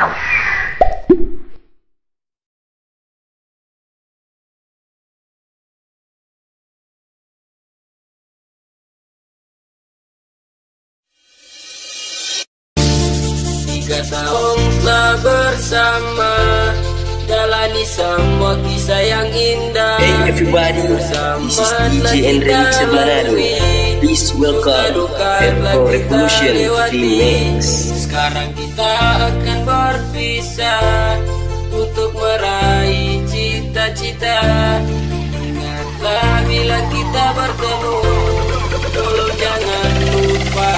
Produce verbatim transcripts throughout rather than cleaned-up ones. Tiga tahun telah bersama, jalani semua kisah yang indah. Hey everybody, this is D J Enrique Sebarado. Please welcome Tempo Revolution Remix. Sekarang kita akan berpisah untuk meraih cita-cita. Ingatlah bila kita bertemu, tolong jangan lupa.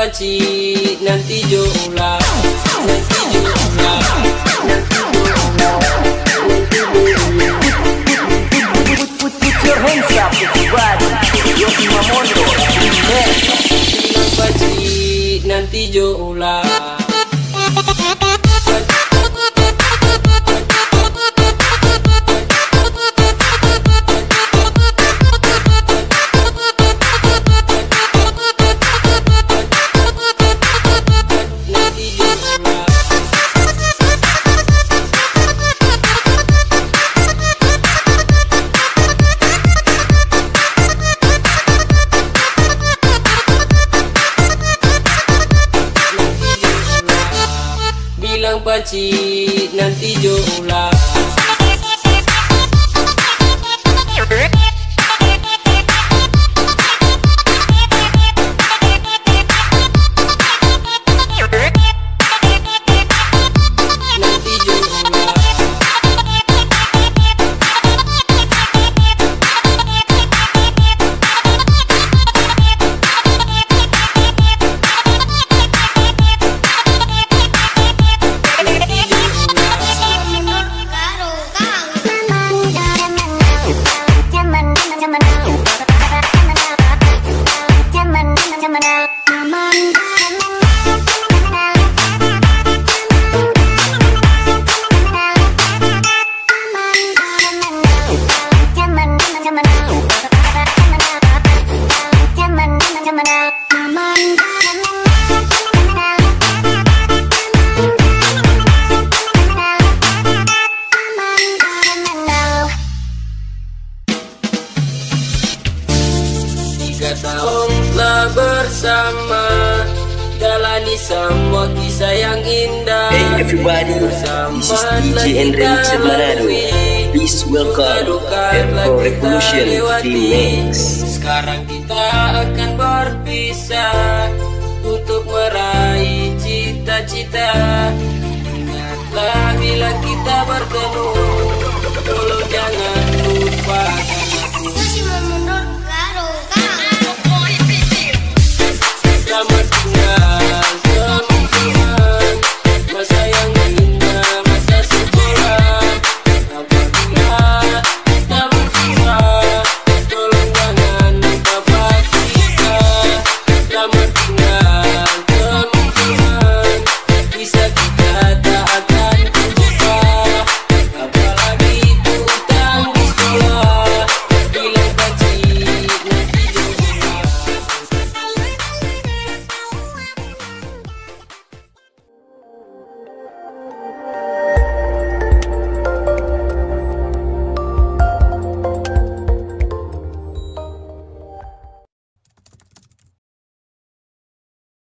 Pakcik nanti jom lah, nanti jom lah, nanti jom lah, nanti jom lah. Put put your hands up, everybody. Yo Imamondo, yeah. Bilang pakcik nanti jom lah. Bilang pakcik nanti jom lah. Tahun telah bersama, jalani semua kisah yang indah. Hey everybody, this is D J Enrique Sebarado. Please welcome Tempo Revolution Remix. Sekarang kita akan berpisah